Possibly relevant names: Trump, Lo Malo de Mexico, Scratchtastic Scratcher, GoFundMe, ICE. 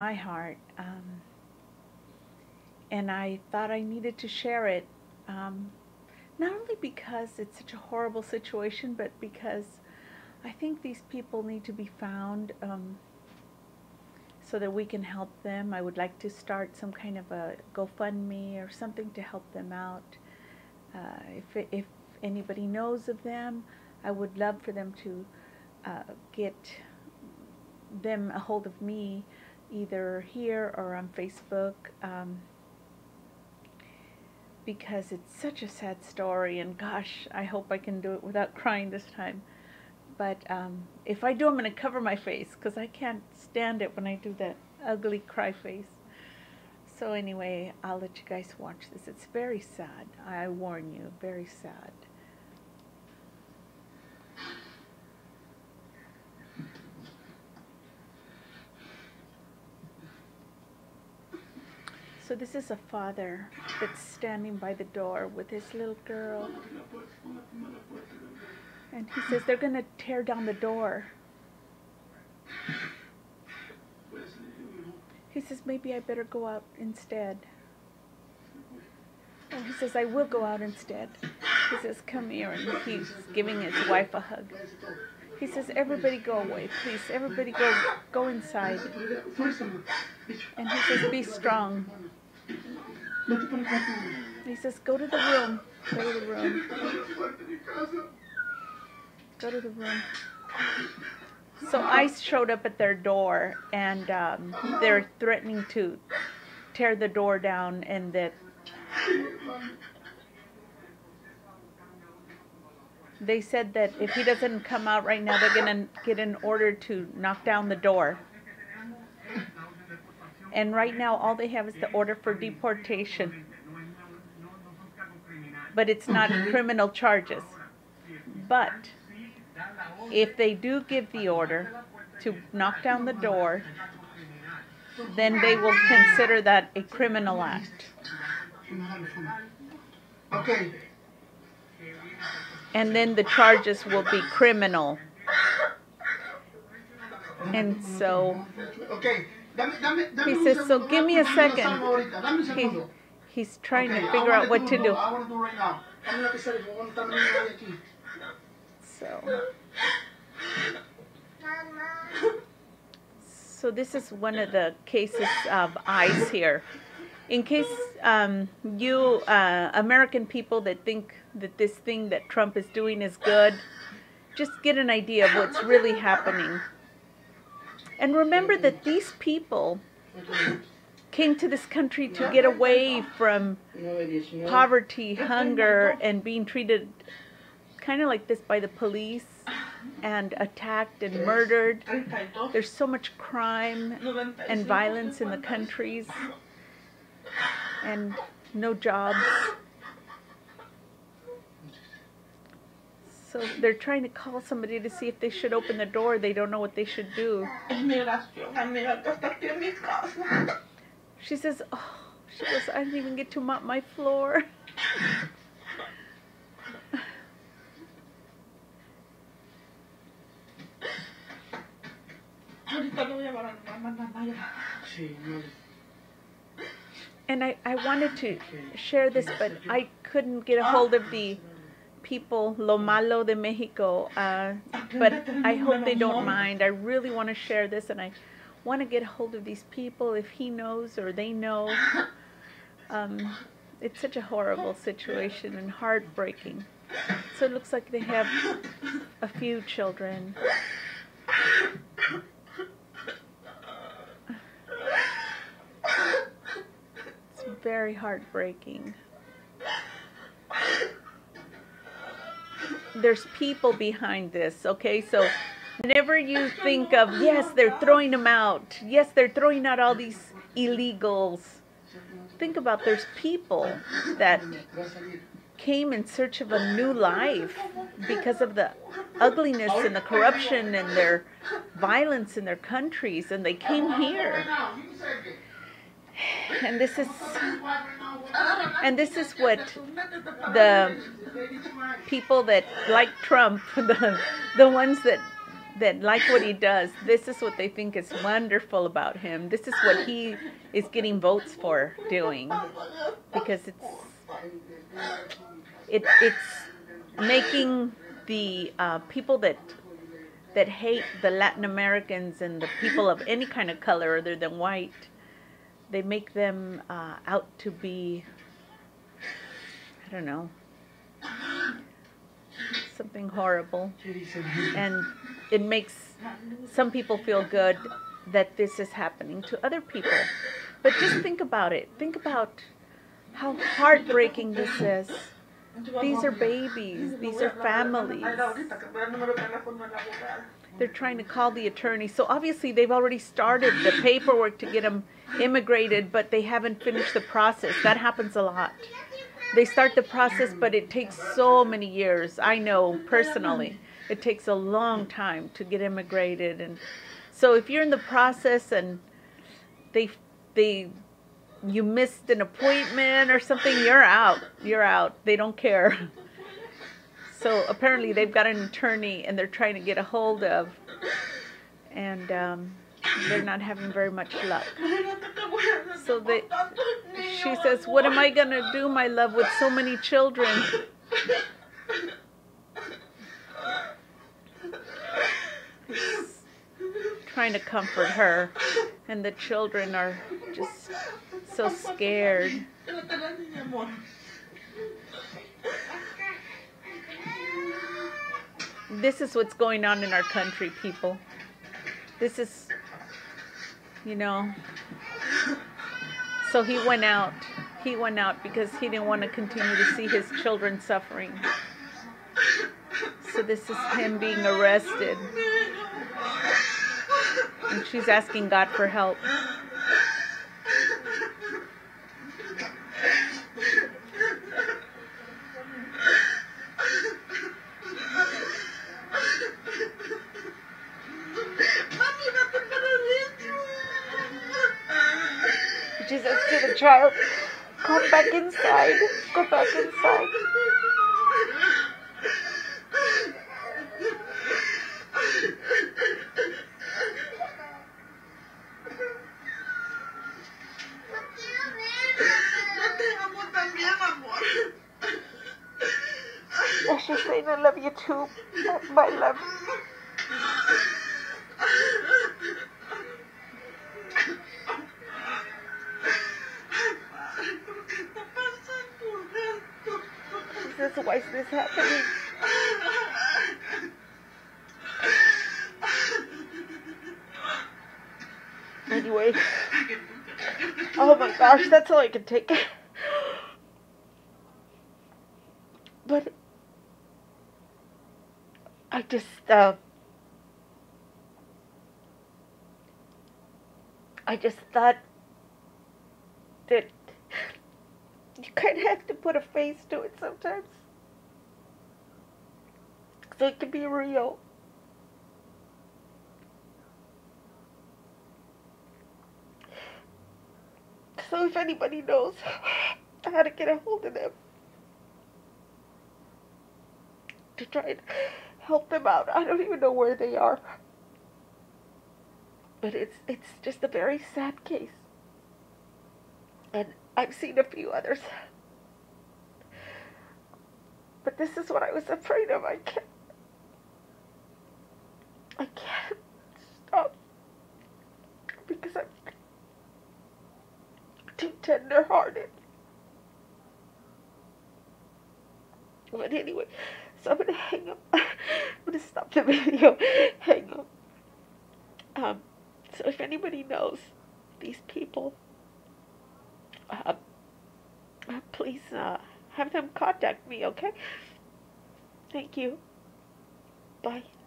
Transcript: my heart, and I thought I needed to share it, not only because it's such a horrible situation, but because I think these people need to be found so that we can help them. I would like to start some kind of a GoFundMe or something to help them out. If anybody knows of them, I would love for them to get them a hold of me, either here or on Facebook, because it's such a sad story, and gosh, I hope I can do it without crying this time. But if I do, I'm going to cover my face, because I can't stand it when I do that ugly cry face. So anyway, I'll let you guys watch this. It's very sad, I warn you, very sad. So this is a father that's standing by the door with his little girl. And he says they're going to tear down the door. He says, maybe I better go out instead. And he says, I will go out instead. He says, come here. And he's giving his wife a hug. He says, everybody go away, please. Everybody go inside. And he says, be strong. He says, go to the room. Go to the room. Go to the room. So ICE showed up at their door, and they're threatening to tear the door down, and that they said that if he doesn't come out right now, they're going to get an order to knock down the door. And right now, all they have is the order for deportation. But it's not criminal charges. But if they do give the order to knock down the door, then they will consider that a criminal act. Okay. And then the charges will be criminal. And so he says, so give me a second. He's trying to figure out what to do. So this is one of the cases of ICE here. In case you American people that think that this thing that Trump is doing is good, just get an idea of what's really happening. And remember that these people came to this country to get away from poverty, hunger, and being treated kind of like this by the police, and attacked and murdered. There's so much crime and violence in the countries. And no jobs. So they're trying to call somebody to see if they should open the door. They don't know what they should do. She says, oh, she goes, I didn't even get to mop my floor. And I wanted to share this, but I couldn't get a hold of the people, Lo Malo de Mexico, but I hope they don't mind. I really want to share this, and I want to get a hold of these people if he knows or they know. It's such a horrible situation and heartbreaking. So it looks like they have a few children. Very heartbreaking. There's people behind this, okay? So whenever you think of, yes, they're throwing them out, yes, they're throwing out all these illegals, think about there's people that came in search of a new life because of the ugliness and the corruption and their violence in their countries, and they came here. And this is what the people that like Trump, the ones that that like what he does. This is what they think is wonderful about him. This is what he is getting votes for doing, because it's making the people that hate the Latin Americans and the people of any kind of color other than white, they make them out to be, I don't know, something horrible. And it makes some people feel good that this is happening to other people. But just think about it. Think about how heartbreaking this is. These are babies. These are families. They're trying to call the attorney. So obviously they've already started the paperwork to get them immigrated, but they haven't finished the process. That happens a lot. They start the process, but it takes so many years. I know personally, it takes a long time to get immigrated. And so if you're in the process and you missed an appointment or something, you're out. You're out. They don't care. So apparently they've got an attorney and they're trying to get a hold of, and they're not having very much luck. So she says, "What am I going to do, my love, with so many children?" He's trying to comfort her, and the children are just so scared. This is what's going on in our country, people. This is, you know. So he went out. He went out because he didn't want to continue to see his children suffering. So this is him being arrested. And she's asking God for help. Jesus to the child, "Come back inside, go back inside." And she's saying, "I love you too, my love." Why is this happening? Anyway, oh my gosh, that's all I can take. But I just, I just thought that you kind of have to put a face to it sometimes, so it can be real. So if anybody knows how to get a hold of them to try and help them out, I don't even know where they are. But it's just a very sad case. And I've seen a few others. But this is what I was afraid of. I can't stop because I'm too tender-hearted. But anyway, so I'm going to hang up. I'm going to stop the video. Hang up. So if anybody knows these people, please have them contact me, okay? Thank you. Bye.